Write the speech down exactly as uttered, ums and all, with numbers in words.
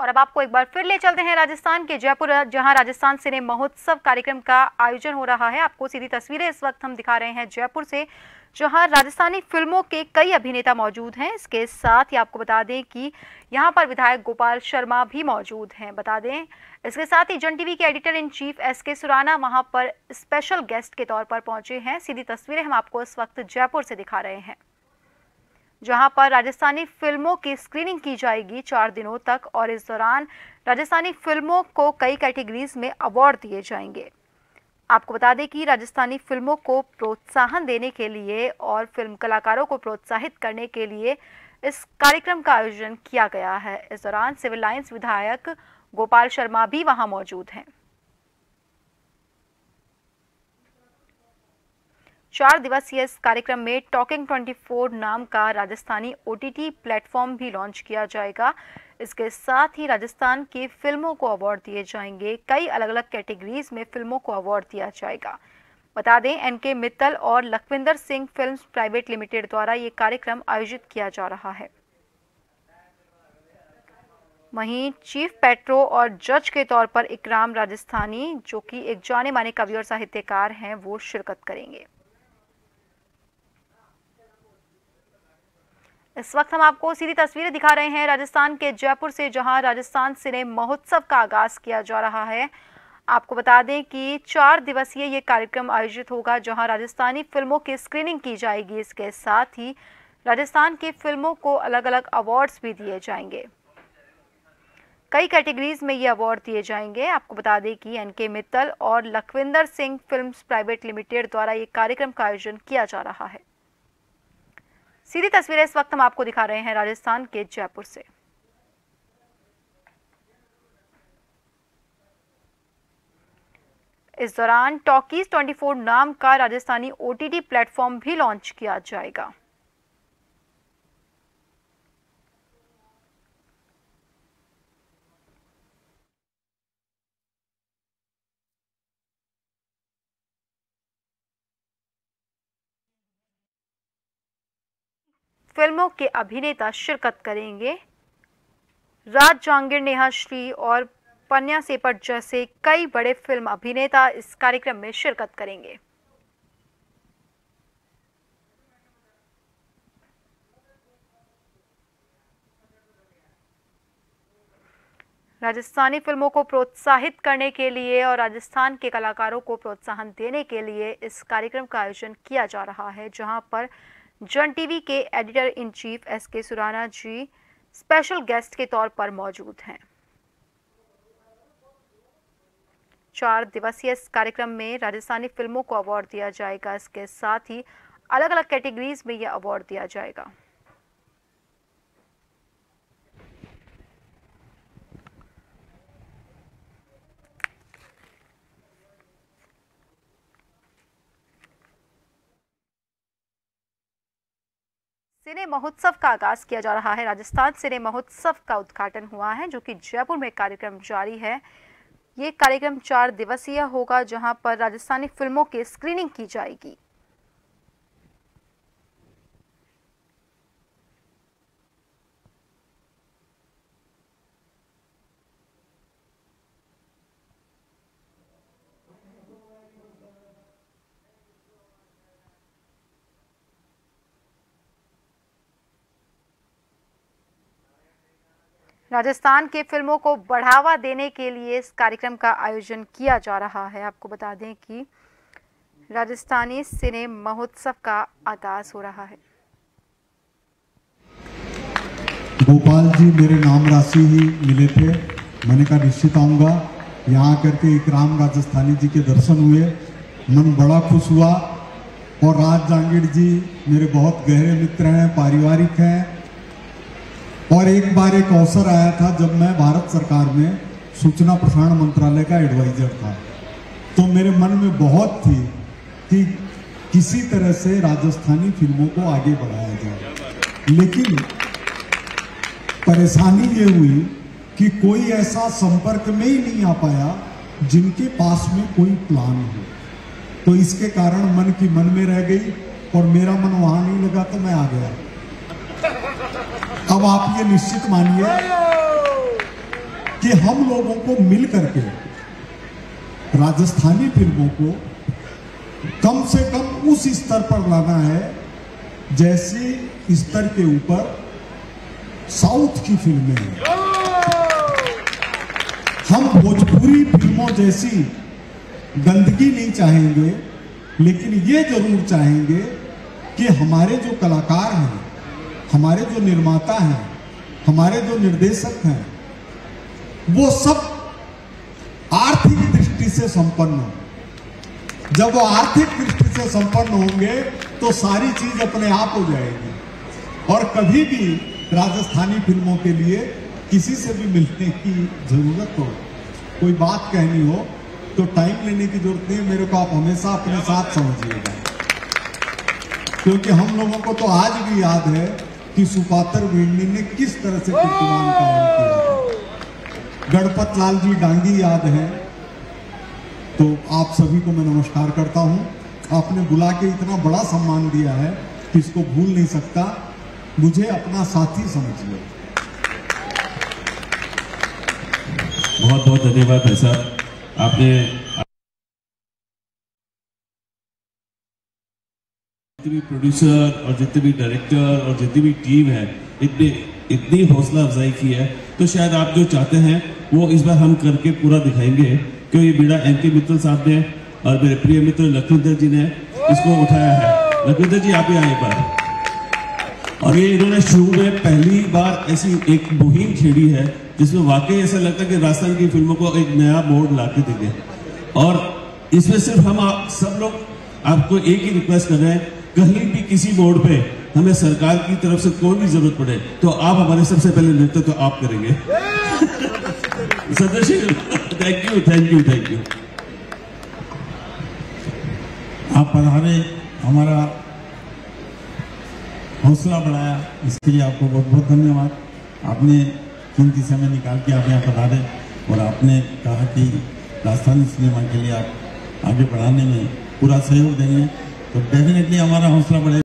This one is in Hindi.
और अब आपको एक बार फिर ले चलते हैं राजस्थान के जयपुर, जहां राजस्थान सिने महोत्सव कार्यक्रम का आयोजन हो रहा है। आपको सीधी तस्वीरें इस वक्त हम दिखा रहे हैं जयपुर से, जहां राजस्थानी फिल्मों के कई अभिनेता मौजूद हैं। इसके साथ ही आपको बता दें कि यहां पर विधायक गोपाल शर्मा भी मौजूद हैं। बता दें इसके साथ ही जन टीवी के एडिटर इन चीफ एस. के. सुराणा वहां पर स्पेशल गेस्ट के तौर पर पहुंचे हैं। सीधी तस्वीरें हम आपको इस वक्त जयपुर से दिखा रहे हैं, जहां पर राजस्थानी फिल्मों की स्क्रीनिंग की जाएगी चार दिनों तक, और इस दौरान राजस्थानी फिल्मों को कई कैटेगरीज में अवार्ड दिए जाएंगे। आपको बता दें कि राजस्थानी फिल्मों को प्रोत्साहन देने के लिए और फिल्म कलाकारों को प्रोत्साहित करने के लिए इस कार्यक्रम का आयोजन किया गया है। इस दौरान सिविल लाइंस विधायक गोपाल शर्मा भी वहां मौजूद हैं। चार दिवसीय इस कार्यक्रम में टॉकीज ट्वेंटी फोर नाम का राजस्थानी ओटीटी प्लेटफॉर्म भी लॉन्च किया जाएगा। इसके साथ ही राजस्थान की फिल्मों को अवार्ड दिए जाएंगे। कई अलग अलग कैटेगरीज में फिल्मों को अवार्ड दिया जाएगा। बता दें एन. के. मित्तल और Lakhwinder Singh films private limited द्वारा ये कार्यक्रम आयोजित किया जा रहा है। वहीं चीफ पेट्रो और जज के तौर पर इकराम राजस्थानी, जो कि एक जाने माने कवि और साहित्यकार हैं, वो शिरकत करेंगे। इस वक्त हम आपको सीधी तस्वीरें दिखा रहे हैं राजस्थान के जयपुर से, जहां राजस्थान सिने महोत्सव का आगाज किया जा रहा है। आपको बता दें कि चार दिवसीय ये कार्यक्रम आयोजित होगा, जहां राजस्थानी फिल्मों की स्क्रीनिंग की जाएगी। इसके साथ ही राजस्थान की फिल्मों को अलग अलग अवार्ड्स भी दिए जाएंगे। कई कैटेगरीज में ये अवार्ड दिए जाएंगे। आपको बता दें कि एन. के. मित्तल और Lakhwinder Singh films private limited द्वारा ये कार्यक्रम का आयोजन किया जा रहा है। सीधी तस्वीरें इस वक्त हम आपको दिखा रहे हैं राजस्थान के जयपुर से। इस दौरान टॉकीज ट्वेंटी फोर नाम का राजस्थानी ओटीटी प्लेटफॉर्म भी लॉन्च किया जाएगा। फिल्मों के अभिनेता शिरकत करेंगे। राज जांगिड़, नेहा श्री और पन्या जैसे कई बड़े फिल्म अभिनेता इस कार्यक्रम में शिरकत करेंगे। राजस्थानी फिल्मों को प्रोत्साहित करने के लिए और राजस्थान के कलाकारों को प्रोत्साहन देने के लिए इस कार्यक्रम का आयोजन किया जा रहा है, जहां पर जन टीवी के एडिटर इन चीफ एस. के. सुराणा जी स्पेशल गेस्ट के तौर पर मौजूद हैं। चार दिवसीय इस कार्यक्रम में राजस्थानी फिल्मों को अवार्ड दिया जाएगा। इसके साथ ही अलग अलग कैटेगरीज में यह अवार्ड दिया जाएगा। सिने महोत्सव का आगाज किया जा रहा है। राजस्थान सिने महोत्सव का उद्घाटन हुआ है, जो कि जयपुर में कार्यक्रम जारी है। ये कार्यक्रम चार दिवसीय होगा, जहां पर राजस्थानी फिल्मों की स्क्रीनिंग की जाएगी। राजस्थान के फिल्मों को बढ़ावा देने के लिए इस कार्यक्रम का आयोजन किया जा रहा है। आपको बता दें कि राजस्थानी सिने महोत्सव का आगाज हो रहा है। गोपाल जी मेरे नाम राशि ही मिले थे, मैंने कहा निश्चित आऊँगा। यहाँ करके इकराम राजस्थानी जी के दर्शन हुए, मन बड़ा खुश हुआ। और राज जांगिड़ जी मेरे बहुत गहरे मित्र हैं, पारिवारिक हैं। और एक बार एक अवसर आया था जब मैं भारत सरकार में सूचना प्रसारण मंत्रालय का एडवाइजर था, तो मेरे मन में बहुत थी कि किसी तरह से राजस्थानी फिल्मों को आगे बढ़ाया जाए। लेकिन परेशानी ये हुई कि कोई ऐसा संपर्क में ही नहीं आ पाया जिनके पास में कोई प्लान हो, तो इसके कारण मन की मन में रह गई और मेरा मन वहाँ नहीं लगा, तो मैं आ गया। अब आप ये निश्चित मानिए कि हम लोगों को मिल करके राजस्थानी फिल्मों को कम से कम उस स्तर पर लाना है जैसे स्तर के ऊपर साउथ की फिल्में हैं। हम भोजपुरी फिल्मों जैसी गंदगी नहीं चाहेंगे, लेकिन ये जरूर चाहेंगे कि हमारे जो कलाकार हैं, हमारे जो निर्माता हैं, हमारे जो निर्देशक हैं, वो सब आर्थिक दृष्टि से संपन्न हों। जब वो आर्थिक दृष्टि से संपन्न होंगे तो सारी चीज अपने आप हो जाएगी और कभी भी राजस्थानी फिल्मों के लिए किसी से भी मिलने की जरूरत हो, कोई बात कहनी हो तो टाइम लेने की जरूरत नहीं। मेरे को आप हमेशा अपने साथ समझिएगा, क्योंकि हम लोगों को तो आज भी याद है कि सुपात्र वीरनी ने किस तरह से कीर्तिमान कायम किया। गणपत लाल जी डांगी याद है। तो आप सभी को मैं नमस्कार करता हूं। आपने बुला के इतना बड़ा सम्मान दिया है कि इसको भूल नहीं सकता। मुझे अपना साथी समझिए। बहुत बहुत धन्यवाद भाई साहब, आपने जितने भी प्रोड्यूसर और जितने भी डायरेक्टर और जितनी भी टीम है इतने इतनी हौसला अफजाई की है। तो शायद आप जो चाहते हैं वो इस बार हम करके पूरा दिखाएंगे, क्योंकि ये बीड़ा एन के मित्तल साहब ने और मेरे प्रिय मित्र लखविंदर जी ने इसको उठाया है। लखविंदर जी आप ही आए एक बार। और ये इन्होंने शुरू में पहली बार ऐसी एक मुहिम छेड़ी है जिसमें वाकई ऐसा लगता है कि राजस्थान की फिल्मों को एक नया मोड़ ला के देंगे। और इसमें सिर्फ हम आप सब लोग आपको एक ही रिक्वेस्ट कर रहे हैं, कहीं भी किसी मोड़ पे हमें सरकार की तरफ से कोई भी जरूरत पड़े तो आप हमारे सबसे पहले नेतृत्व तो आप करेंगे। सदस्य thank you thank you thank you आप पधारे, हमारा हौसला बढ़ाया, इसके लिए आपको बहुत बहुत धन्यवाद। आपने कीमती समय निकाल के आप यहाँ पधारे और आपने कहा कि राजस्थानी सिनेमा के लिए आप आगे बढ़ाने में पूरा सहयोग देंगे, तो डेफिनेटली हमारा हौसला बढ़ेगा।